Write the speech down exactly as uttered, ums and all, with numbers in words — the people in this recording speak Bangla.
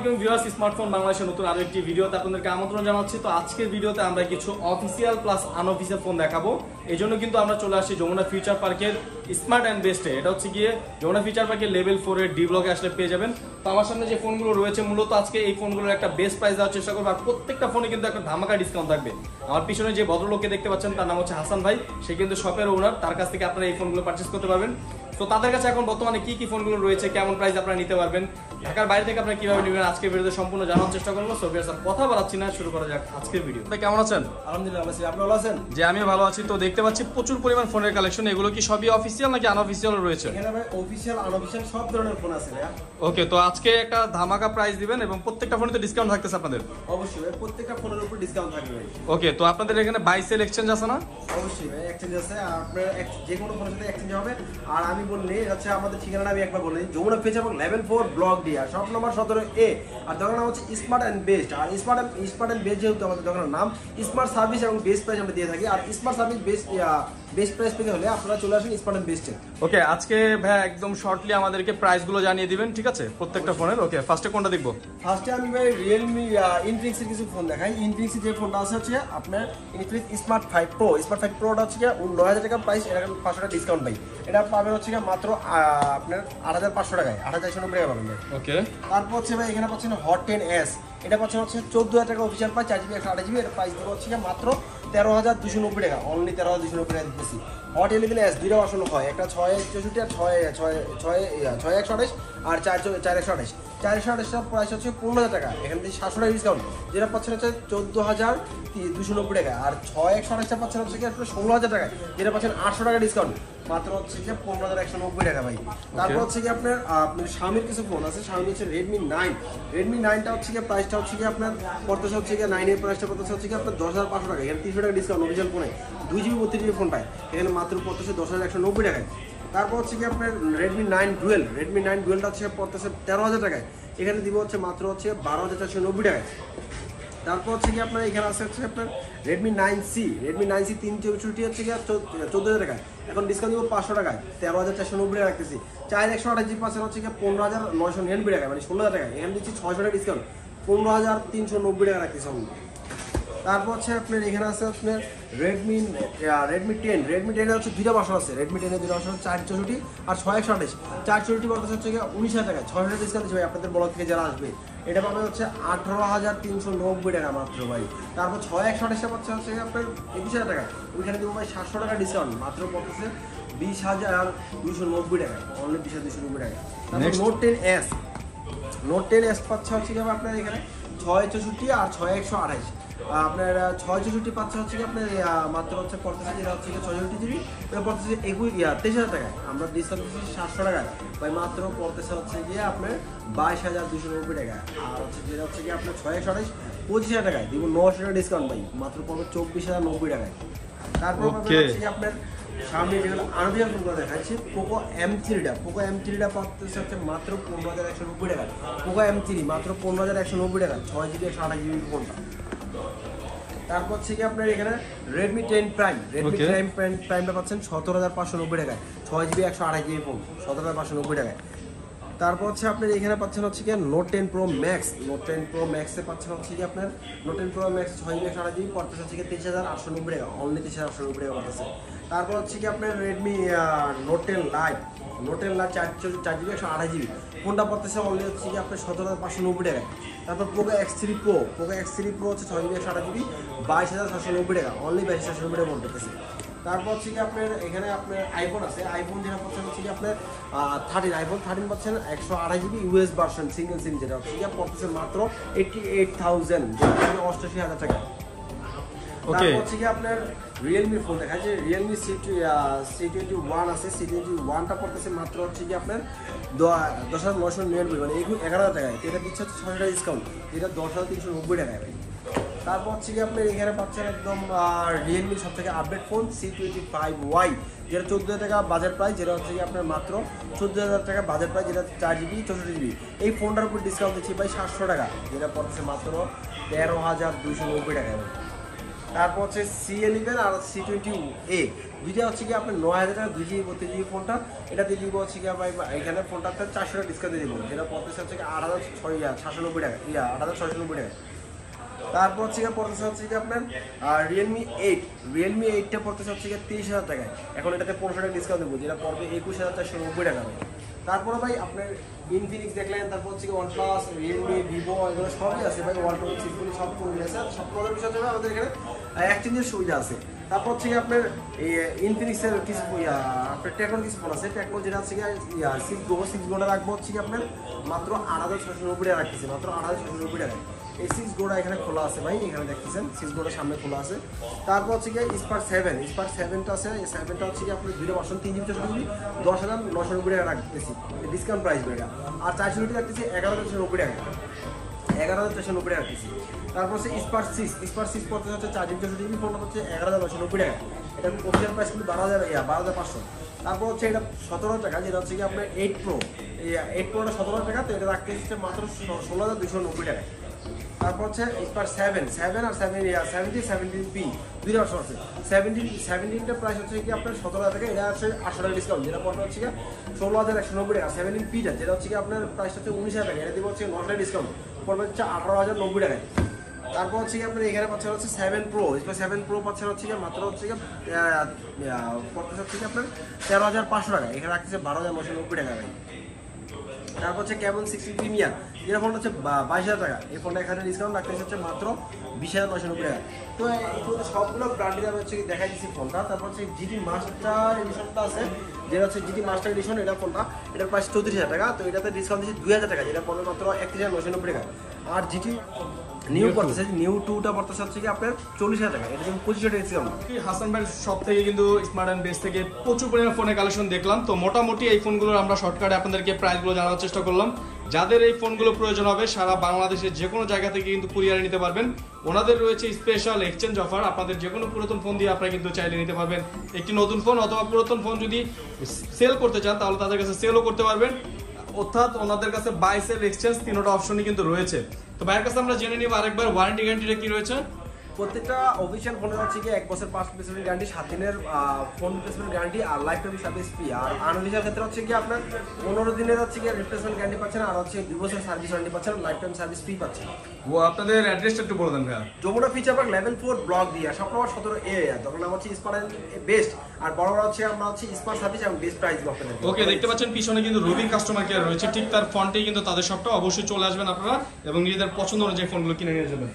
আলাইকুম ভিউয়ার্স, স্মার্টফোন বাংলাদেশের নতুন আরো একটি ভিডিওতে আপনাদেরকে আমন্ত্রণ জানাচ্ছি। তো আজকের ভিডিওতে আমরা কিছু অফিসিয়াল প্লাস আনঅফিসিয়াল ফোন দেখাবো। এই জন্য কিন্তু আমরা চলে আসছি যমুনা ফিউচার পার্কের স্মার্ট অ্যান্ড বেস্টে। এটা হচ্ছে গিয়ে যমুনা ফিউচার পার্কের লেভেল ফোর এর ডি ব্লকে আসলে পেয়ে যাবেন। তো আমার সামনে যে ফোনগুলো রয়েছে মূলত আজকে এই ফোনগুলোর একটা বেস্ট প্রাইস দেওয়ার চেষ্টা করবো, আর প্রত্যেকটা ফোনে কিন্তু একটা ধামাকা ডিসকাউন্ট থাকবে। আমার পিছনে যে ভদ্রলোককে দেখতে পাচ্ছেন তার নাম হচ্ছে হাসান ভাই, সে কিন্তু শপের ওনার। তার কাছ থেকে আপনারা এই ফোনগুলো পারচেস করতে পারবেন। তো তাদের কাছে এখন বর্তমানে কি কি ফোনগুলো রয়েছে, কেমন প্রাইস আপনারা নিতে পারবেন, ঢাকার বাইরে থেকে আপনারা কিভাবে নেবেন, আজকে ভিডিওতে সম্পূর্ণ জানার চেষ্টা করব। সো ভিউয়ার্স, কথা বাড়াচ্ছি না, শুরু করা যাক আজকের ভিডিও। ভাই কেমন আছেন? আলহামদুলিল্লাহ ভালো আছি, আপনি ভালো আছেন? জি আমিও ভালো আছি। তো দেখতে পাচ্ছি প্রচুর পরিমাণ ফোনের কালেকশন। এগুলো কি সবই অফিশিয়াল নাকি আনঅফিশিয়াল রয়েছে? এখানে ভাই অফিশিয়াল আনঅফিশিয়াল সব ধরনের ফোন আছে ভাই। ওকে, তো আজকে একটা ধামাকা প্রাইস দিবেন এবং প্রত্যেকটা ফোনে তো ডিসকাউন্ট থাকতেছে আপনাদের? অবশ্যই ভাই, প্রত্যেকটা ফোনের উপর ডিসকাউন্ট থাকবে ভাই। ওকে, তো আপনাদের এখানে বাই সেল এক্সচেঞ্জ আছে না? অবশ্যই ভাই এক্সচেঞ্জ আছে, আপনার যে কোনো ফোনের সাথে এক্সচেঞ্জ হবে। আর আমি বললে আচ্ছা আমাদের ঠিকানাটা আমি একবার বলি, Jamuna future park level four block D, আর শপ নম্বর সতেরো এ, আর দোকানের নাম হচ্ছে স্মার্ট অ্যান্ড বেস্ট। আর smart and smart and best যেহেতু আমাদের দোকানের নাম, স্মার্ট সার্ভিস এবং বেস্ট প্রাইস আমরা দিয়ে থাকি। আর smart service best best price পেতে হলে আপনারা চলে আসেন স্মার্ট অ্যান্ড বেস্টে। ওকে, আজকে ভাই একদম শর্টলি আমাদেরকে প্রাইসগুলো জানিয়ে দিবেন, ঠিক আছে, প্রত্যেকটা ফোনের। ওকে, ফার্স্টে কোনটা দেখবো? ফার্স্টে আমি ভাই রিয়েলমি ইনফিনিক্সের কিছু ফোন দেখাই। ইনফিনিক্সের যে ফোনটা আছে হচ্ছে আপনার Infinix Smart five Pro. Smart five প্রোটা হচ্ছে নয় হাজার টাকা প্রাইস, এটা পাঁচশো টাকা ডিসকাউন্ট পাই। এটা পাবেন হচ্ছে মাত্র আপনার আট হাজার পাঁচশো টাকায়, আট হাজার একশো নব্বই টাকা পাবেন। ওকে, তারপর হচ্ছে ভাই এখানে পাচ্ছেন হট টেন এস। এটা পাচ্ছেন হচ্ছে চোদ্দ হাজার টাকা অফিসিয়াল পাই, চার জিবি একশো আঠাশ জিবি। এটা প্রাইস দেবো হচ্ছে মাত্র তেরো হাজার দুশো নব্বই টাকা, অনলি তেরো হাজার দুশো নব্বই টাকা দিতেছি। হট ইলেভেন এস দুইটা আসলে হয়, একটা ছয় চৌষট্টি আর ছয় ছয় ছয় ছয় একশো আঠাশ আর চার চার একশো আঠাশ চার একশো আঠাশটার প্রাইস হচ্ছে পনেরো হাজার টাকা। এখান থেকে সাতশো টাকা ডিসকাউন্ট। যেটা পাচ্ছেন হচ্ছে চোদ্দো হাজার দুশো নব্বই টাকা। আর ছয় একশো আঠাশটা পাচ্ছেন হচ্ছে কি আপনার ষোলো হাজার টাকা, যেটা পাচ্ছেন আটশো টাকা ডিসকাউন্ট, মাত্র হচ্ছে যে পনেরো হাজার একশো নব্বই টাকা ভাই। তারপর হচ্ছে কি আপনার আপনার শাওমির কিছু ফোন আছে। শাওমি হচ্ছে রেডমি নাইন। রেডমি নাইনটা হচ্ছে গিয়ে প্রাইসটা হচ্ছে কি আপনার পড়তেছে হচ্ছে গিয়ে নাইনের প্রাইসটা পড়তেছে হচ্ছে কি আপনার দশ হাজার পাঁচশো টাকা। এখানে তিনশো টাকা ডিসকাউন্ট অফিসিয়াল ফোনে, দুই জিবি বত্রিশ জিবি ফোন পায়, এখানে মাত্র পড়তেছে দশ হাজার একশো নব্বই টাকায়। তারপর হচ্ছে কি আপনার Redmi nine dual. Redmi nine ডুয়েলটা হচ্ছে পড়তেছে তেরো হাজার টাকায়, এখানে দিব হচ্ছে মাত্র হচ্ছে বারো হাজার চারশো নব্বই টাকায়। তারপর হচ্ছে কি আপনার এখানে আছে হচ্ছে আপনার Redmi nine C. Redmi nine C তিন চৌষট্টি হচ্ছে কি চোদ্দো হাজার টাকায়, এখন ডিসকাউন্ট দিব পাঁচশো টাকায়, তেরো হাজার চারশো নব্বই টাকা রাখতেছি। চার একশো আঠাশ জিবি পার্সেন্ট হচ্ছে কি পনেরো হাজার নয়শো নিরানব্বই টাকা, মানে ষোলো হাজার টাকা। এখানে দিচ্ছি ছয়শো টাকা ডিসকাউন্ট, পনেরো হাজার তিনশো নব্বই টাকা রাখতেছি। তারপর হচ্ছে আপনার এখানে আছে আপনার রেডমি রেডমি টেন। রেডমি টেনের হচ্ছে দুইটা বাসন আছে। রেডমি টেনের দুটো বাসন চার চৌষট্টি আর ছয় একশো আঠাশ। চার চৌষট্টি বর্তমানে হচ্ছে উনিশ হাজার টাকা, ছয় হাজার ডিসকাউন্ট দিচ্ছে আপনাদের ব্লগ থেকে যারা আসবে। এটা পাবে হচ্ছে আঠারো হাজার তিনশো নব্বই টাকা মাত্র ভাই। তারপর ছয় একশো আঠাশটা পাচ্ছে হচ্ছে আপনার একুশ হাজার টাকা, ওইখানে দেবো ভাই সাতশো টাকা ডিসকাউন্ট, মাত্র পড়তেছে বিশ হাজার দুশো নব্বই টাকা, অনলি বিশ হাজার দুশো নব্বই টাকা। তারপর Note ten S. Note ten S পাচ্ছে হচ্ছে আপনার এখানে ছয় চৌষট্টি আর ছয় একশো আঠাশ। আপনার ছয় চৌষট্টি পাচ্ছে হচ্ছে কি আপনার মাত্র হচ্ছে পড়তেছে যেটা হচ্ছে ছয়ষট্টি জিবি, এটা পড়তেছে একুশ তেইশ হাজার টাকায়, আমরা ডিসকাউন্ট দিচ্ছি সাতশো টাকায় ভাই, মাত্র পড়তেছে হচ্ছে গিয়ে আপনার বাইশ হাজার দুশো নব্বই টাকা। আর হচ্ছে যেটা হচ্ছে কি আপনার ছয় একশো আঠাশ পঁচিশ হাজার টাকায় দিব নশো টাকা ডিসকাউন্ট ভাই, মাত্র পড়বে চব্বিশ হাজার নব্বই টাকায়। তারপর হচ্ছে আপনার সামনে যেগুলো আনবিয়াল ফোনগুলো দেখাচ্ছে পোকো এম থ্রিটা। পোকো এম থ্রিটা পাচ্ছে হচ্ছে মাত্র পনেরো হাজার একশো নব্বই টাকা। পোকো এম থ্রি মাত্র পনেরো হাজার একশো নব্বই টাকা, ছয় জিবি একশো আঠাশ জিবি ফোনটা। তারপর থেকে আপনার এখানে Redmi ten Prime. Redmi Prime প্রাইমটা পাচ্ছেন সতেরো হাজার পাঁচশো নব্বই টাকায়, ছয় জিবি একশো আঠাশ জিবি ফোন, সতেরো হাজার পাঁচশো নব্বই টাকায়। তারপর হচ্ছে আপনার এখানে পাচ্ছেন হচ্ছে কি Note ten Pro Max. Note ten Pro ম্যাক্সে পাচ্ছেন হচ্ছে কি আপনার নোট টেন প্রো ম্যাক্স ছয় জিবি একশো আঠাশ জিবি পঞ্চাশ হচ্ছে কি তেইশ হাজার আটশো নব্বই টাকা, অনলি তেইশ হাজার আটশো নব্বই টাকা পাঠাচ্ছে। তারপর হচ্ছে কি আপনার Redmi Note ten Lite. Note ten Lite চার চার জিবি একশো আঠাশ জিবি ফোনটা পড়তেছে অনলি হচ্ছে কি আপনার সতেরো হাজার পাঁচশো নব্বই টাকা। তারপর Poco X three Pro. Poco X three Pro হচ্ছে ছয় জিবি একশো আঠাশ জিবি বাইশ হাজার ছশো নব্বই টাকা, অনলি বাইশ হাজার ছশো নব্বই টাকা পড়তেছে। তারপর হচ্ছে কি আপনার এখানে আপনার আইফোন আছে। আইফোন যেটা পাচ্ছেন হচ্ছে কি আপনার থার্টিন। আইফোন থার্টিন পাচ্ছেন একশো আঠাশ GB US version single SIM, যেটা হচ্ছে কি পড়তেছে মাত্র এইটটি এইট থাউজেন্ড অষ্টাশি হাজার টাকা। তারপর হচ্ছে কি আপনার রিয়েলমির ফোন দেখা যায়। Realme C C twenty one আছে। সি টোয়েন্টি ওয়ানটা পড়তেছে মাত্র হচ্ছে কি আপনার দশ হাজার নয়শো নিরানব্বই, মানে এগারো হাজার টাকায়। এটা দিচ্ছে হচ্ছে ছয় টাকা ডিসকাউন্ট, যেটা দশ হাজার তিনশো নব্বই টাকায়। তারপর হচ্ছে কি আপনার এখানে পাচ্ছেন একদম রিয়েলমির সব থেকে update phone C twenty five Y, যেটা চোদ্দ হাজার টাকা বাজার প্রাইস, যেটা হচ্ছে কি আপনার মাত্র চোদ্দ হাজার টাকা বাজার প্রাইস, যেটা চার জিবি চৌষট্টি জিবি। এই ফোনটার উপর ডিসকাউন্ট দিচ্ছি ভাই সাতশো টাকা, যেটা পড়তেছে মাত্র তেরো হাজার দুশো নব্বই টাকায়। তারপর হচ্ছে সিএ নেবেন আর সি টোয়েন্টি এ দুইটা হচ্ছে কি আপনার নয় হাজার টাকা দুই জিবি বত্রিশ জিবি ফোনটা এটাতে দিব হচ্ছে কি আপনার এখানে ফোনটা আপনার চারশো টাকা ডিসকাউন্ট দিয়ে দেবেন, যেটা পঁচিশ হচ্ছে কি আট হাজার ছয় সাতশো টাকা ইয়া আট হাজার ছয়শো নব্বই টাকা। তারপর হচ্ছে পড়তেছে হচ্ছে কি আপনার রিয়েলমি এইট রিয়েলমি এইটটা পড়তেছে হচ্ছে গিয়ে তেইশ হাজার টাকায়, এখন এটাতে পনেরোশো টাকা ডিসকাউন্ট দেবো, যেটা পড়বে একুশ হাজার চারশো নব্বই টাকা। তারপরে ভাই আপনার ইনফিনিক্স দেখলেন, তারপর হচ্ছে ওয়ান প্লাস রিয়েলমি ভিভো এগুলো সবই আছে ভাই, ওয়ান প্লাস সিম্পলি সব করে আছে, সব প্রোডাক্ট বিষয় যাবে আমাদের এখানে এক্সচেঞ্জের সুবিধা আছে। তারপর হচ্ছে কি আপনার এই ইনফিনিক্সের কিছু আপনার টেকনোর কিছু ফোন আছে, টেকনোর যেটা হচ্ছে গিয়ে সিক্স গো সিক্স গোটা রাখবো হচ্ছে কি আপনার মাত্র আট হাজার ছশো নব্বই টাকা রাখতেছে, মাত্র আট হাজার ছশো নব্বই টাকা। এই সিক্স গোটা এখানে খোলা আছে ভাই, এখানে দেখতেছেন সিক্স গোটা সামনে খোলা আছে। তারপর হচ্ছে গিয়ে স্পার্ক সেভেন স্পার্ক সেভেনটা আছে, এই সেভেনটা হচ্ছে কি আপনার দুটো বাসন তিন জিবি চারশো জিবি দশ হাজার নশো নব্বই টাকা রাখতেছি ডিসকাউন্ট প্রাইস বেড়া, আর চারশো জিবি রাখতেছি এগারো হাজার চারশো নব্বই টাকা এগারো হাজার চারশো নব্বই টাকা রাখতেছি। তারপর হচ্ছে স্পার্ক সিক্স স্পার্ক সিক্স পড়তে হচ্ছে চার জিবি চারশো জিবি ফোনটা হচ্ছে এগারো হাজার নশো নব্বই টাকা, এটা অফিসিয়াল প্রাইস কিন্তু বারো হাজার বারো হাজার পাঁচশো। তারপর হচ্ছে এটা সতেরো টাকা, যেটা হচ্ছে কি আপনার এইট প্রো এইট প্রোটা সতেরো টাকা, তো এটা রাখতেছে মাত্র ষোলো হাজার দুশো নব্বই টাকা। তারপর হচ্ছে স্পার সেভেন সেভেন আর সেভেন সেভেন্টিন সেভেন্টিন পি দুই অপশন আছে, সেভেন্টিন সেভেন্টিনটা প্রাইস হচ্ছে কি আপনার সতেরো হাজার টাকা, এটা হচ্ছে আটশো টাকা ডিসকাউন্ট, যেটা পড়বে হচ্ছে ষোলো হাজার একশো নব্বই টাকা। সেভেন্টিন পিটা যেটা হচ্ছে কি আপনার প্রাইস হচ্ছে উনিশ হাজার টাকা, এটা দেবো হচ্ছে নশো টাকা ডিসকাউন্ট, পড়বে হচ্ছে আঠারো হাজার নব্বই টাকায়। তারপর হচ্ছে কি আপনার এখানে পাচ্ছেন হচ্ছে seven Pro Spark seven Pro পাচ্ছেন হচ্ছে কি মাত্র হচ্ছে কি পড়তে হচ্ছে কি আপনার তেরো হাজার পাঁচশো টাকা, এখানে রাখতেছে বারো হাজার নশো নব্বই টাকা। তারপর হচ্ছে ক্যামন সিক্সটি প্রিমিয়ার যেটা ফোনটা হচ্ছে বাইশ হাজার টাকা, এই ফোনটা এখানে ডিসকাউন্ট রাখতেছে হচ্ছে মাত্র বিশ হাজার নশো নব্বই টাকা। তো এই সবগুলো ব্র্যান্ডের আমি হচ্ছে দেখা দিচ্ছি ফোনটা। তারপর হচ্ছে জিটি মাস্টার এডিশনটা আছে, যেটা হচ্ছে জিটি মাস্টার এডিশন, এটা ফোনটা এটার প্রাইস চৌত্রিশ হাজার টাকা, তো এটাতে ডিসকাউন্ট দিচ্ছে দুই হাজার টাকা, যেটা পড়বে মাত্র একত্রিশ হাজার নশো নব্বই টাকা। আর জিটি নিউ পড়তেছে নিউ টুটা পড়তেছে হচ্ছে কি আপনার চল্লিশ হাজার টাকা, এটা কিন্তু পঁচিশ হাজার টাকা ডিসকাউন্ট। হাসান ভাই সব থেকে কিন্তু স্মার্ট অ্যান্ড বেস্ট থেকে প্রচুর পরিমাণে ফোনের কালেকশন দেখলাম, তো মোটামুটি এই ফোনগুলোর আমরা শর্টকাটে আপনাদেরকে প্রাইসগুলো জানার চেষ্টা করলাম। যাদের এই ফোনগুলো প্রয়োজন হবে সারা বাংলাদেশের যে কোনো জায়গা থেকে কিন্তু কুরিয়ারে নিতে পারবেন, ওনাদের রয়েছে স্পেশাল এক্সচেঞ্জ অফার, আপনাদের যে কোনো পুরাতন ফোন দিয়ে আপনারা কিন্তু চাইলে নিতে পারবেন। একটি নতুন ফোন অথবা পুরাতন ফোন যদি সেল করতে চান তাহলে তাদের কাছে সেলও করতে পারবেন, অর্থাৎ ওনাদের কাছে বাই সেল এক্সচেঞ্জ তিনটা অপশনই কিন্তু রয়েছে। তো ভাইয়ের কাছে আমরা জেনে নিব আরেকবার ওয়ারেন্টি গ্যারান্টিটা কি রয়েছে। প্রত্যেকটা অফিসিয়াল ফোনের হচ্ছে কি এক বছর পাঁচ রিপ্লেসমেন্ট গ্যারান্টি, সাত দিনের ফোন রিপ্লেসমেন্ট গ্যারান্টি, আর লাইফ টাইম সার্ভিস ফ্রি। আর আনঅফিসিয়াল ক্ষেত্রে হচ্ছে কি আপনার পনেরো দিনের হচ্ছে কি রিপ্লেসমেন্ট গ্যারান্টি পাচ্ছেন, আর হচ্ছে দুই বছর সার্ভিস ওয়ারেন্টি পাচ্ছেন, লাইফ টাইম সার্ভিস ফ্রি পাচ্ছেন। ও আপনাদের অ্যাড্রেসটা একটু বলে দেন ভাইয়া। Jamuna feature park level four block দিয়ে সপ্তাহ সতেরো এ দোকান নাম হচ্ছে স্পার বেস্ট, আর বড়রা হচ্ছে আমরা হচ্ছে স্পার সার্ভিস এবং বেস্ট প্রাইস আপনাদের। ওকে, দেখতে পাচ্ছেন পিছনে কিন্তু রবি কাস্টমার কেয়ার রয়েছে, ঠিক তার ফোনটাই কিন্তু তাদের সবটা। অবশ্যই চলে আসবেন আপনারা এবং নিজেদের পছন্দ অনুযায়ী ফোনগুলো কিনে নিয়ে যাবেন।